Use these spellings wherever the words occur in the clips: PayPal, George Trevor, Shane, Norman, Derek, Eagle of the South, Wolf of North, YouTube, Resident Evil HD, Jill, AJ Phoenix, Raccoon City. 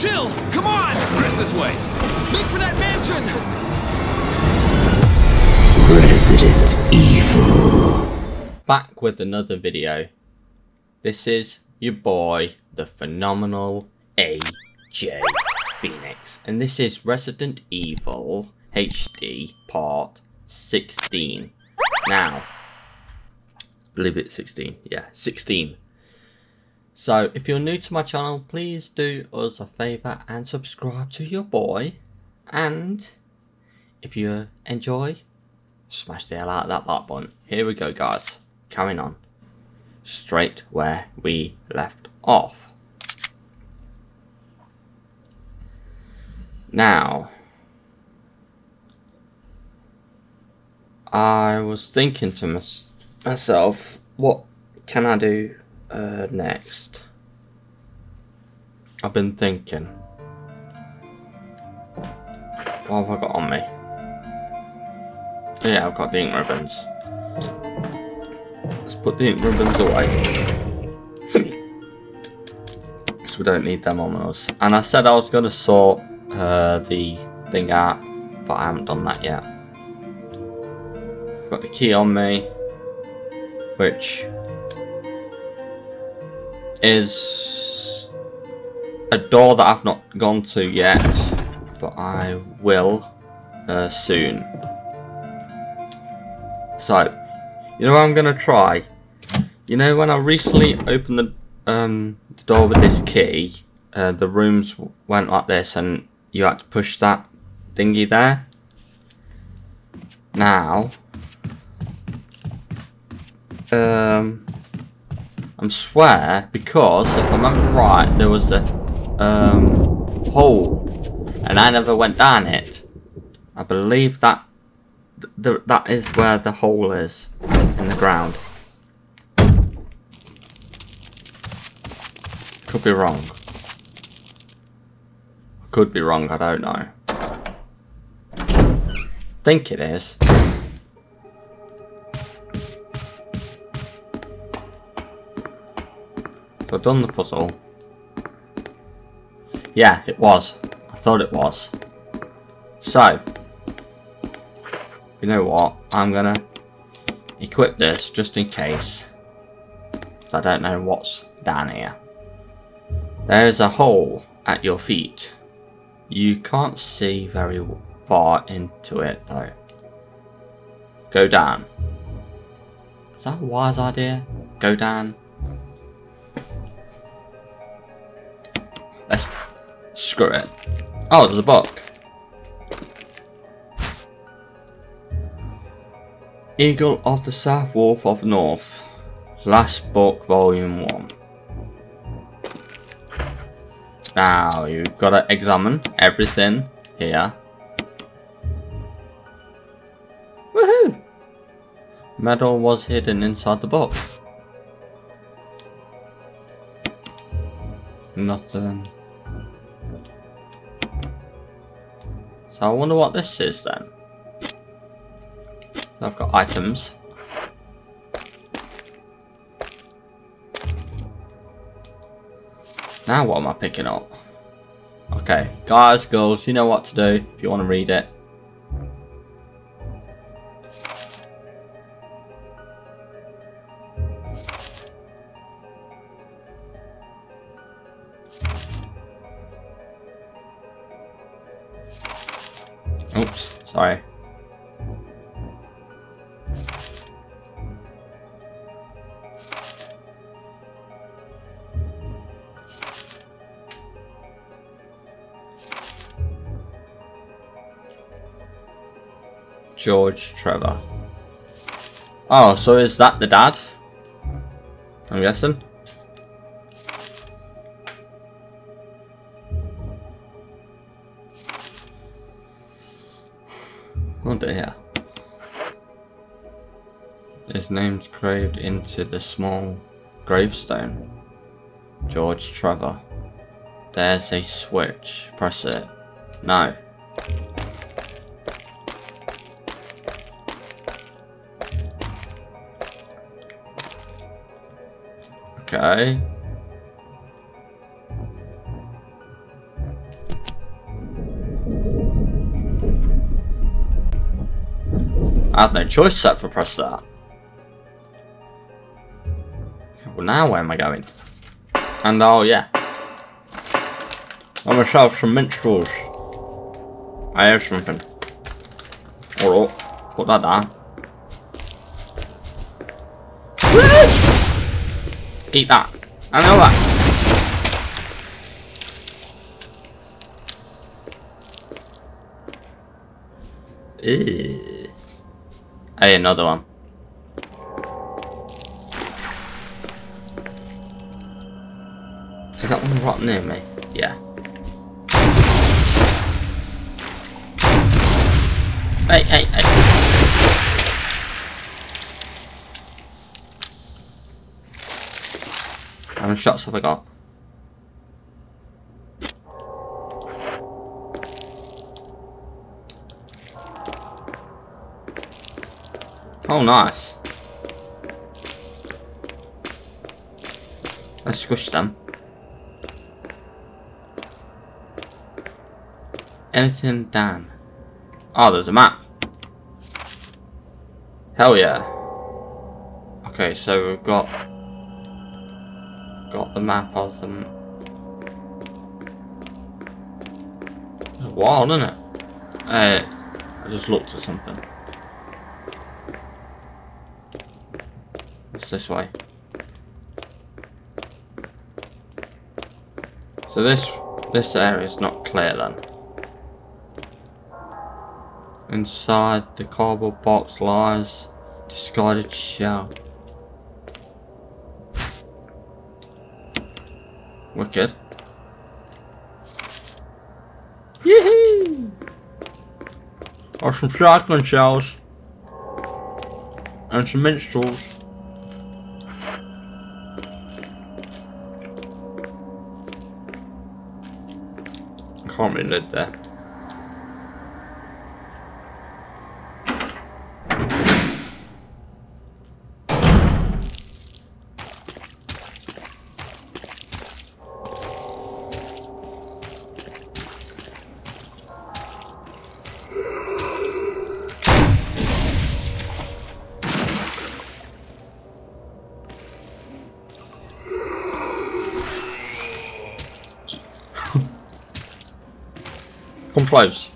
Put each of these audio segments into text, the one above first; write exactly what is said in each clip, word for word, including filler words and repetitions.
Jill, come on! Chris, this way. Make for that mansion! Resident Evil. Back with another video. This is your boy, the phenomenal A J Phoenix. And this is Resident Evil H D Part sixteen. Now, I believe it's sixteen. Yeah, sixteen. So, if you're new to my channel, please do us a favour and subscribe to your boy. And if you enjoy, smash the hell out of that like button. Here we go, guys. Coming on. Straight where we left off. Now, I was thinking to my myself, what can I do? Uh, next. I've been thinking. What have I got on me? Yeah, I've got the ink ribbons. Let's put the ink ribbons away. Because we don't need them on us. And I said I was going to sort uh, the thing out, but I haven't done that yet. I've got the key on me, which is a door that I've not gone to yet, but I will uh, soon. So, you know what I'm gonna try? You know, when I recently opened the, um, the door with this key, uh, the rooms went like this and you had to push that thingy there. Now, um, I swear, because if I remember right, there was a um, hole, and I never went down it. I believe that th th that is where the hole is in the ground. Could be wrong. Could be wrong. I don't know. Think it is. So I've done the puzzle. Yeah, it was. I thought it was. So, you know what? I'm gonna equip this just in case. Because I don't know what's down here. There is a hole at your feet. You can't see very far into it though. Go down. Is that a wise idea? Go down. Let's screw it. Oh, there's a book. Eagle of the South, Wolf of North. Last book, volume one. Now, you've got to examine everything here. Woohoo! Medal was hidden inside the book. Nothing. I wonder what this is then. So I've got items. Now what am I picking up? Okay, guys, girls, you know what to do if you want to read it. Oops, sorry. George Trevor. Oh, so is that the dad? I'm guessing. Here. His name's graved into the small gravestone. George Trevor. There's a switch. Press it. No. Okay. I had no choice except for press that. Well, now where am I going? And oh yeah, I myself some minstrels. I have something. Or oh, put that down. Eat that. I know that. Eee. Hey, another one. Is that one right near me? Yeah. Hey, hey, hey. How many shots have I got? Oh, nice. Let's squish them. Anything down? Oh, there's a map. Hell yeah. Okay, so we've got... Got the map of them. It's wild, isn't it? Uh, I just looked at something. It's this way. So this this area is not clear then. Inside the cardboard box lies discarded shell. Wicked. Yee-hee! Or some shotgun shells. And some minstrels. I can't really live there. Close.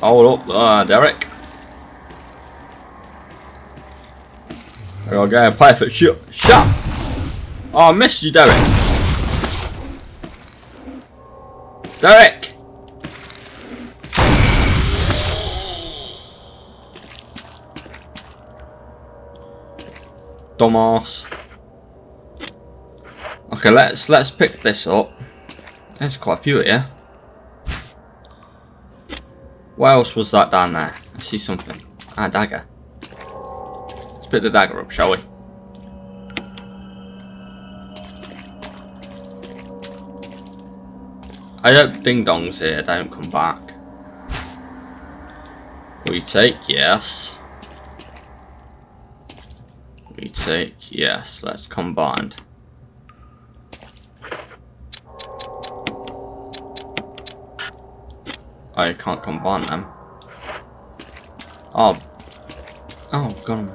Hold up, uh, Derek. I gotta go and play for shut. Shut. Oh, I missed you, Derek. Derek. Dumbass. Okay, let's let's pick this up. There's quite a few here. What else was that down there? I see something. Ah, dagger. Let's pick the dagger up, shall we? I hope ding-dongs here don't come back. We take, yes. We take, yes, let's combine. I can't combine them. Oh, oh, I've got them.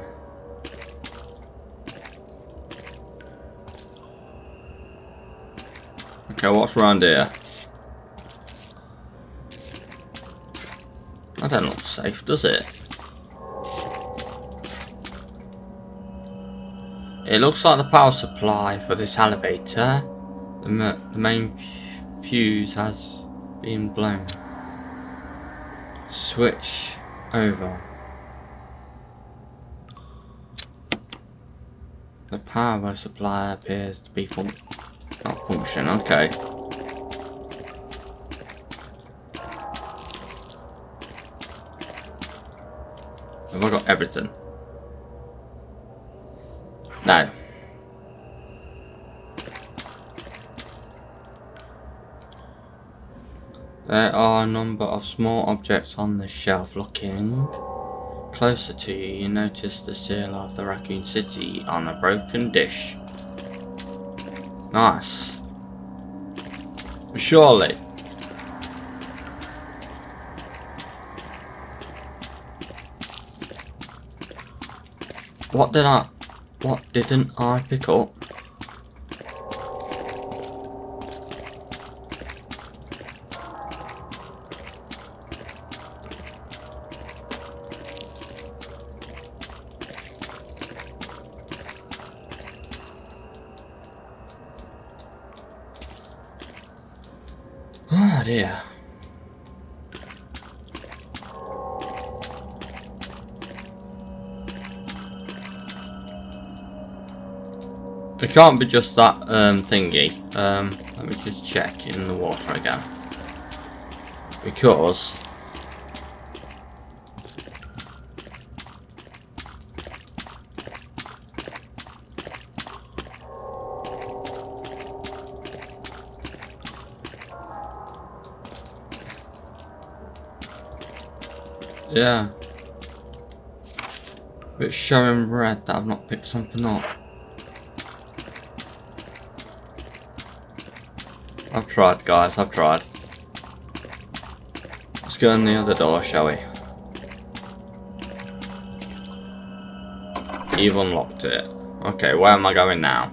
Okay, what's around here? That don't look safe, does it? It looks like the power supply for this elevator. The, the main fuse has been blown. Switch over. The power supply appears to be fun not functioning. Okay. Have I got everything? No. There are a number of small objects on the shelf. Looking closer to you, you notice the seal of the Raccoon City on a broken dish. Nice. Surely. What did I... What didn't I pick up? Oh dear. It can't be just that um, thingy. Um, let me just check in the water again. Because... yeah. It's showing red that I've not picked something up. I've tried, guys, I've tried. Let's go in the other door, shall we? You've unlocked it. Okay, where am I going now?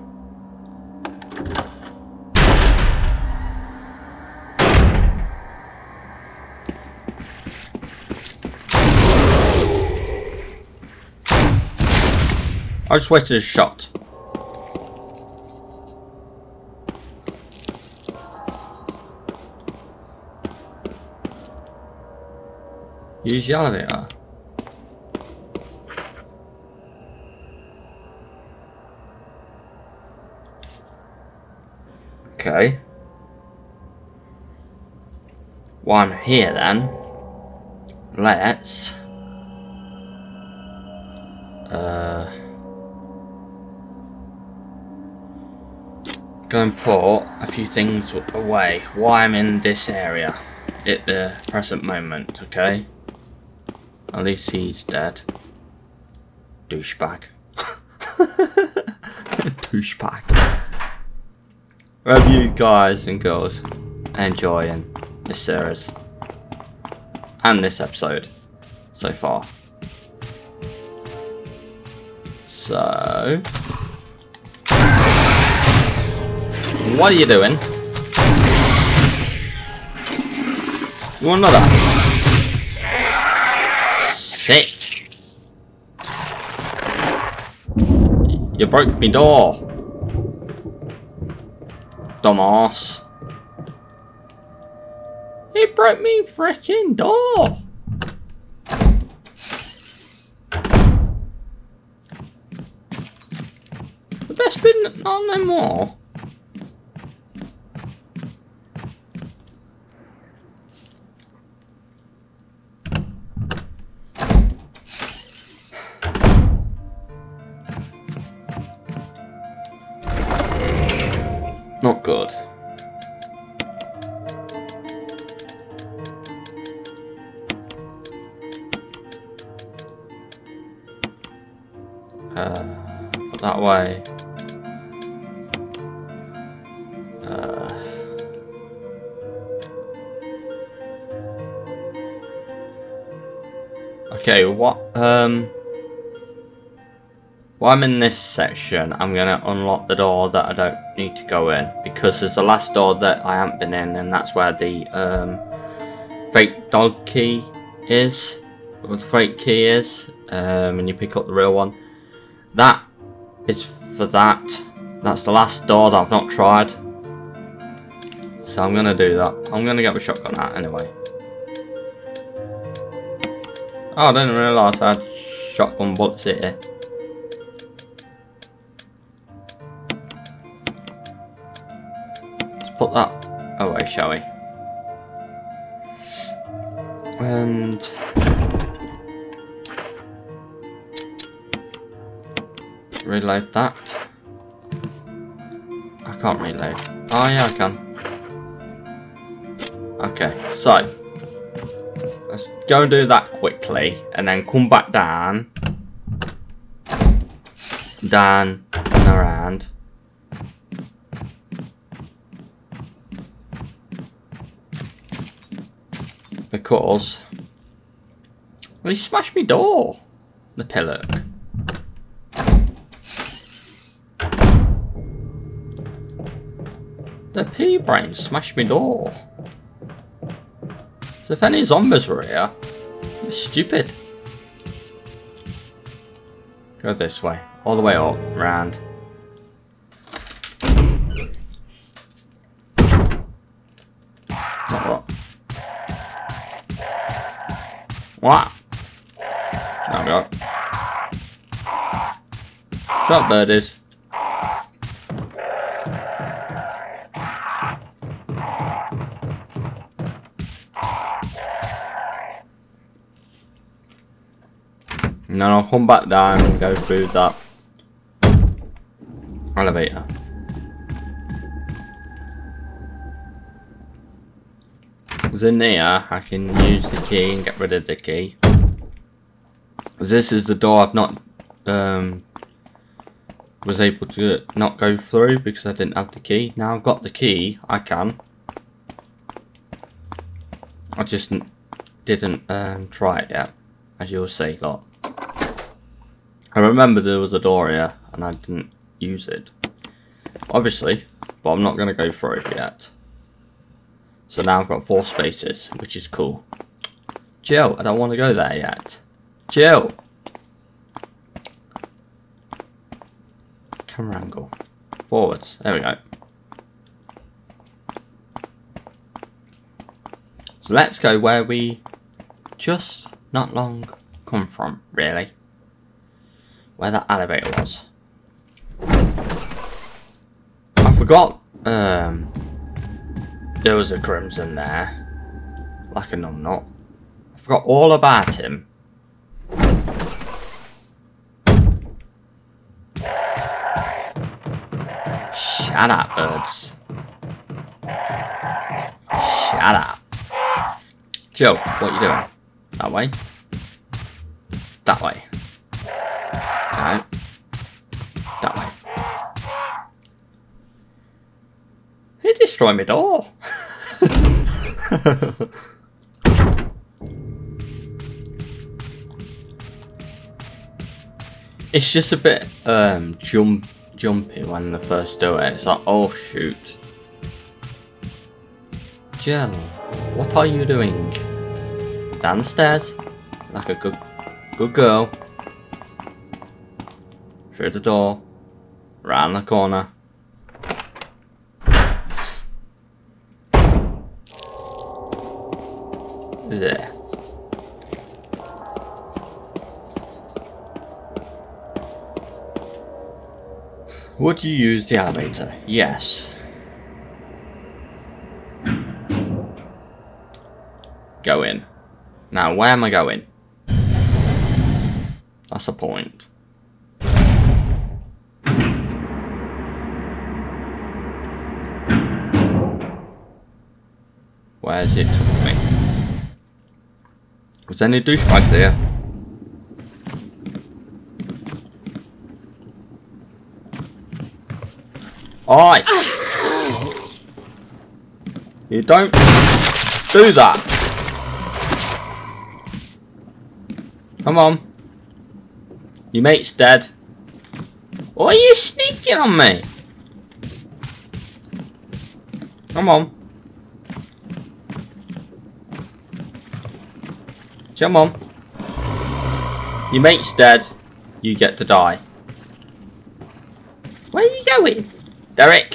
I just wasted a shot. Use the elevator. Okay. While I'm here then, let's uh, go and put a few things away while I'm in this area at the present moment, okay? At least he's dead. Douchebag. Douchebag. Hope you guys and girls are enjoying this series and this episode so far. So, what are you doing? You want another? Shit! You broke me door! Dumbass! He broke me freaking door! The best been on no more. Not good. Uh, that way. Uh. Okay, what, um... while I'm in this section, I'm gonna unlock the door that I don't need to go in, because there's the last door that I haven't been in, and that's where the um, fake dog key is, or the fake key is, um, and you pick up the real one. That is for that. That's the last door that I've not tried, so I'm gonna do that. I'm gonna get my shotgun out anyway. Oh, I didn't realise I had shotgun bullets here. Put that away, shall we? And reload that. I can't reload. Oh yeah, I can. Okay, so Let's go and do that quickly, and then come back down. Down and around. Because... well, he smashed me door, the pillock. The pea brain smashed me door. So if any zombies were here, it'd be stupid. Go this way, all the way up, round. What? What? Oh God! What's up, birdies? And then I'll come back down and go through that elevator. Because in there, I can use the key and get rid of the key. Because this is the door I've not um, was able to not go through because I didn't have the key. Now I've got the key, I can. I just didn't um, try it yet, as you'll see, look. I remember there was a door here, and I didn't use it. Obviously, but I'm not going to go through it yet. So now I've got four spaces, which is cool. Jill, I don't want to go there yet. Jill! Camera angle. Forwards, there we go. So let's go where we just not long come from, really. Where that elevator was. I forgot um, there was a Crimson there. Like a numbnut. I forgot all about him. Shut up, birds. Shut up. Jill, what are you doing? That way? That way. Right. That way. He destroyed my door. It's just a bit um jump jumpy when I first do it. It's like, oh shoot. Jill, what are you doing? Down the stairs, like a good good girl. Through the door, round the corner. There. Would you use the elevator? Yes. Go in. Now, where am I going? That's the point. Where's it took me? Was there any douchebags here? Oi! You don't do that! Come on. Your mate's dead. Why are you sneaking on me? Come on. Come on. Your mate's dead. You get to die. Where are you going? Derek.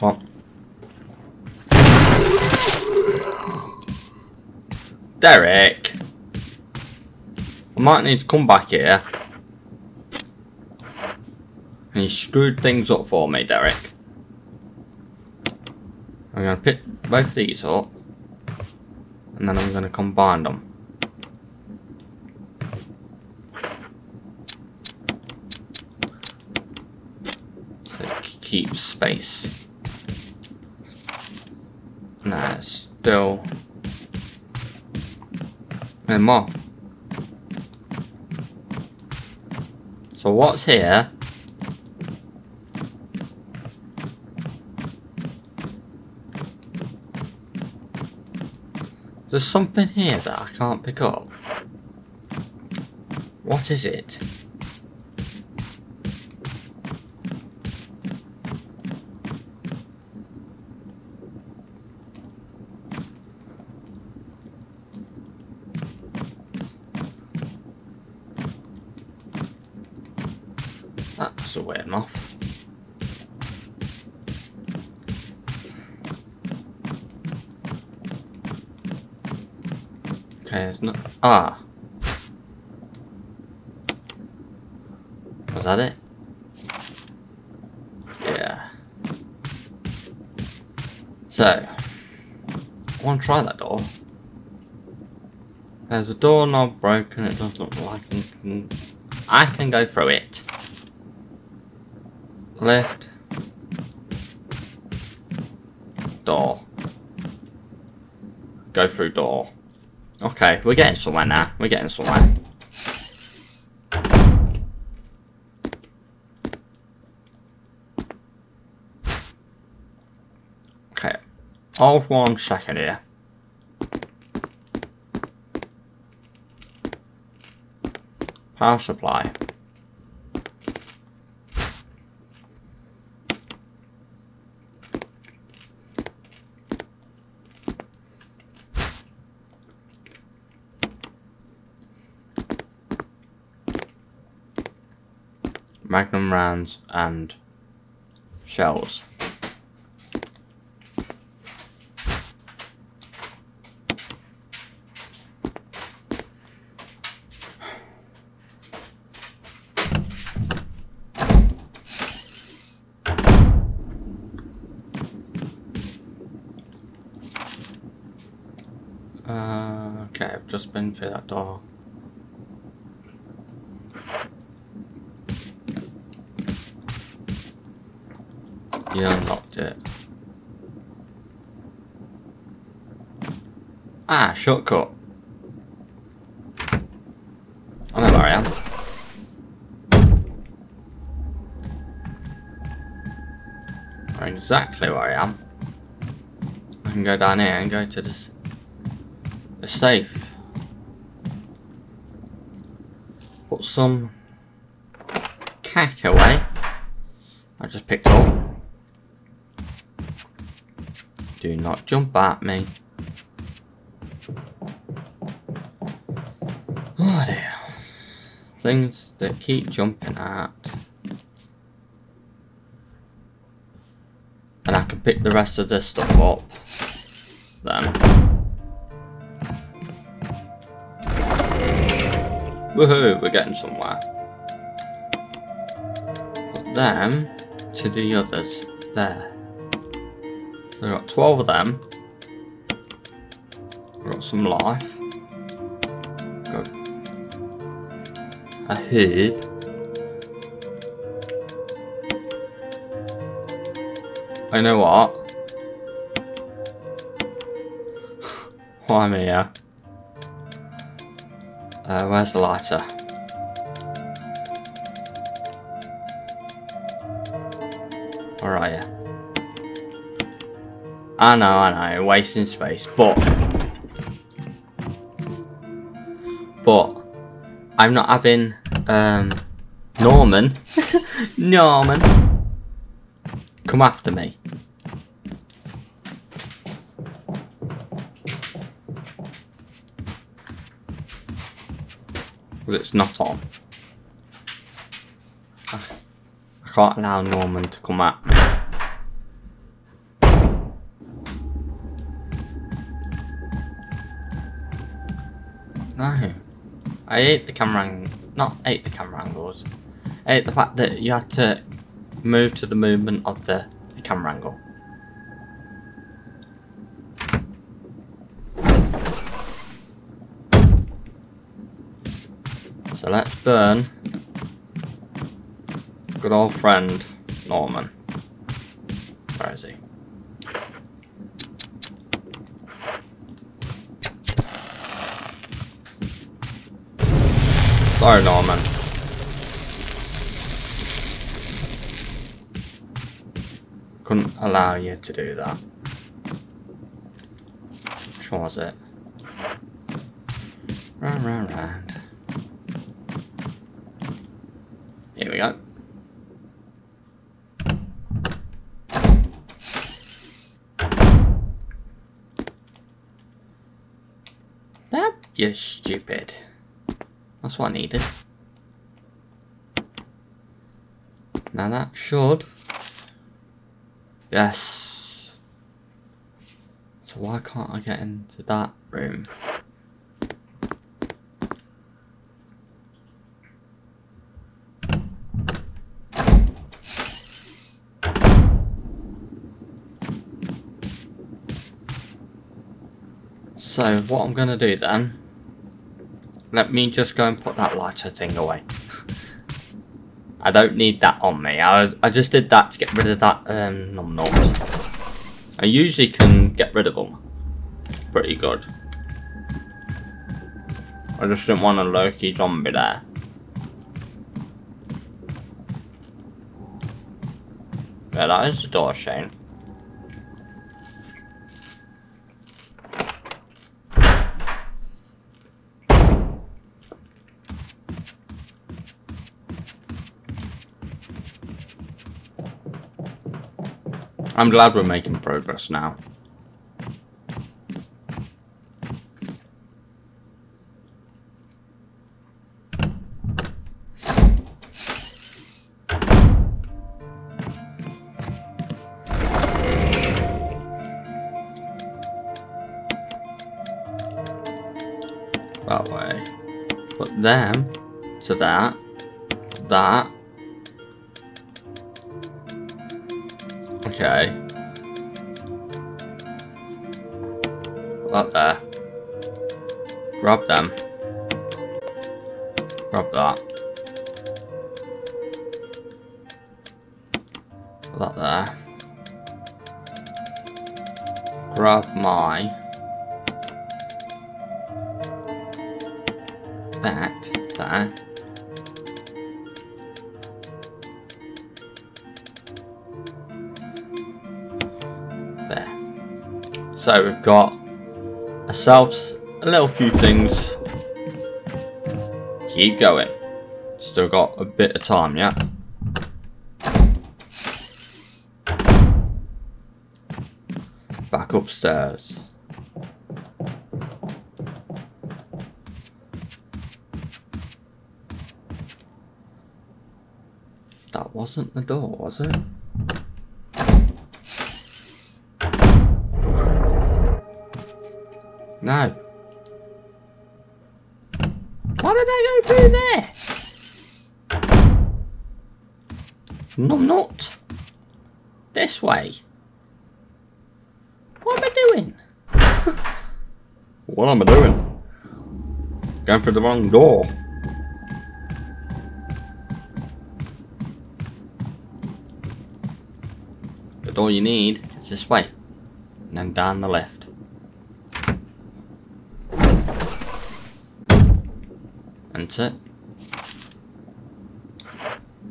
What? Derek. I might need to come back here. And you screwed things up for me, Derek. I'm going to pick both these up, and then I'm going to combine them. So keep space. Nah, still. And more. So what's here? There's something here that I can't pick up. What is it? That's a way enough. Okay, there's no. Ah! Was that it? Yeah. So, I want to try that door. There's a door knob broken, it doesn't look like I can, I can go through it. Left door. Go through door. Okay, we're getting somewhere now. We're getting somewhere. Okay. Hold one second here. Power supply. Magnum rounds and shells. Uh, okay, I've just been through that door. You unlocked it. Ah, shortcut. I know where I am. I know exactly where I am. I can go down here and go to this the safe. Put some cash away. I just picked up. Do not jump at me. Oh dear. Things that keep jumping at. And I can pick the rest of this stuff up. Then. Woohoo, we're getting somewhere. Put them to the others. There. We've got twelve of them. We've got some life. We've got a herb. You know what? Why am I here? Uh, where's the lighter? Where are you? I know, I know, wasting space, but but I'm not having um, Norman, Norman, come after me. Because it's not on. I can't allow Norman to come at me. No, I hate the camera angles, not hate the camera angles, I hate the fact that you had to move to the movement of the, the camera angle. So let's burn good old friend Norman. Where is he? Sorry, Norman. Couldn't allow you to do that. Which one was it? Round, round, round. Here we go. That you're stupid. That's what I needed. Now that should. Yes. So why can't I get into that room? So what I'm gonna do then, let me just go and put that lighter thing away. I don't need that on me. I, was, I just did that to get rid of that um, nom noms. I usually can get rid of them pretty good. I just didn't want a low-key zombie there. Yeah, that is the door, Shane. I'm glad we're making progress now. That way. Put them to that, that. Okay. Put that there. Grab them. Grab that. Put that there. Grab my back there. So we've got ourselves a little few things. Keep going. Still got a bit of time, yeah? Back upstairs. That wasn't the door, was it? No. Why did I go through there? No, I'm not. This way. What am I doing? What am I doing? Going through the wrong door. The door you need is this way. And then down the left. It.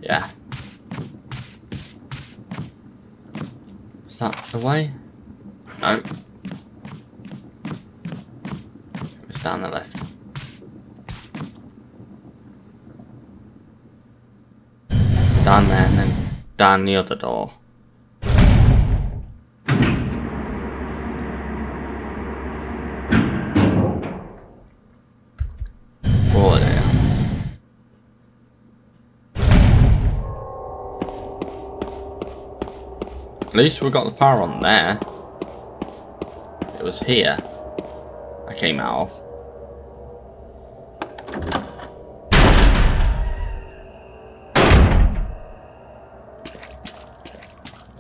Yeah. Is that the way? No. It's down the left. Down there and then down the other door. At least we got the power on there. It was here I came out of.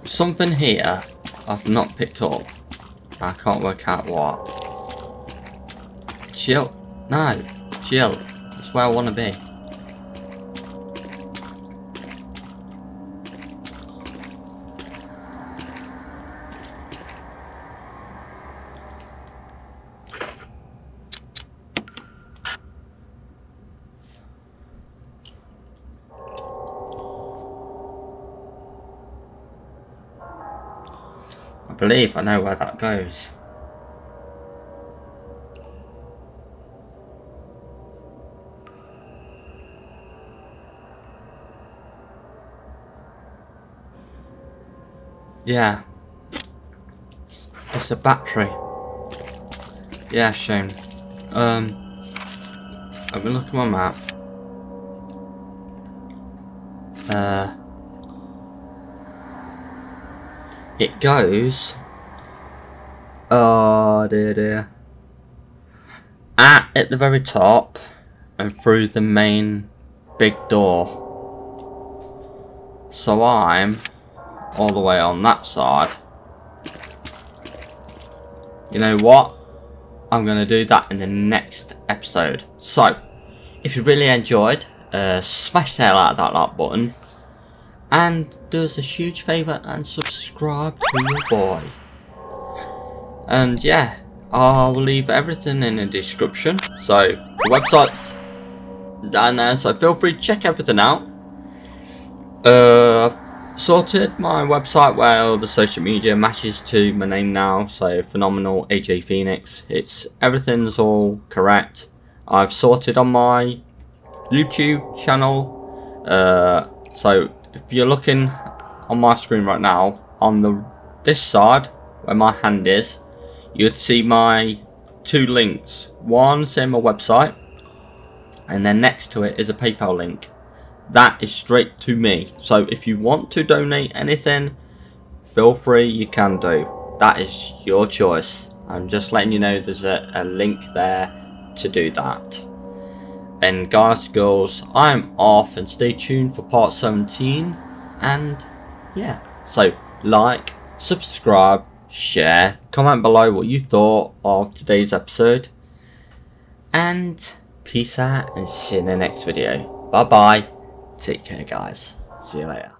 Something here I've not picked up. I can't work out what. Jill. No. Jill. That's where I want to be. I believe I know where that goes. Yeah. It's a battery. Yeah, Shane. Um, let me look at my map. Uh, it goes. Oh dear, dear. At at the very top, and through the main big door. So I'm all the way on that side. You know what? I'm going to do that in the next episode. So, if you really enjoyed, uh, smash that like, that like button. And do us a huge favour and subscribe to your boy. And yeah, I'll leave everything in the description. So, the website's down there, so feel free to check everything out. Uh... Sorted my website where all the social media matches to my name now, so Phenomenal A J Phoenix. It's everything's all correct. I've sorted on my YouTube channel. Uh, so if you're looking on my screen right now, on the this side where my hand is, you'd see my two links. One saying my website, and then next to it is a PayPal link. That is straight to me. So if you want to donate anything, feel free, you can do. That is your choice. I'm just letting you know there's a, a link there to do that. And guys, girls, I'm off, and stay tuned for part seventeen. And yeah, so like, subscribe, share, comment below what you thought of today's episode. And peace out, and see you in the next video. Bye bye. Take care, guys. See you later.